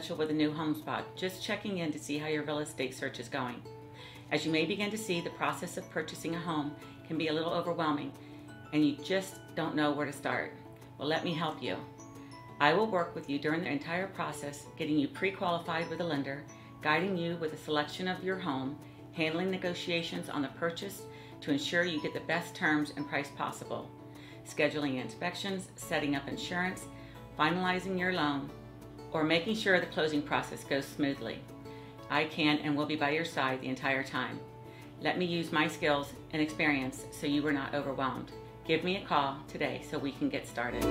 Mitchell with a new home spot, just checking in to see how your real estate search is going. As you may begin to see, the process of purchasing a home can be a little overwhelming and you just don't know where to start. Well, let me help you. I will work with you during the entire process, getting you pre-qualified with a lender, guiding you with the selection of your home, handling negotiations on the purchase to ensure you get the best terms and price possible, scheduling inspections, setting up insurance, finalizing your loan, or making sure the closing process goes smoothly. I can and will be by your side the entire time. Let me use my skills and experience so you are not overwhelmed. Give me a call today so we can get started.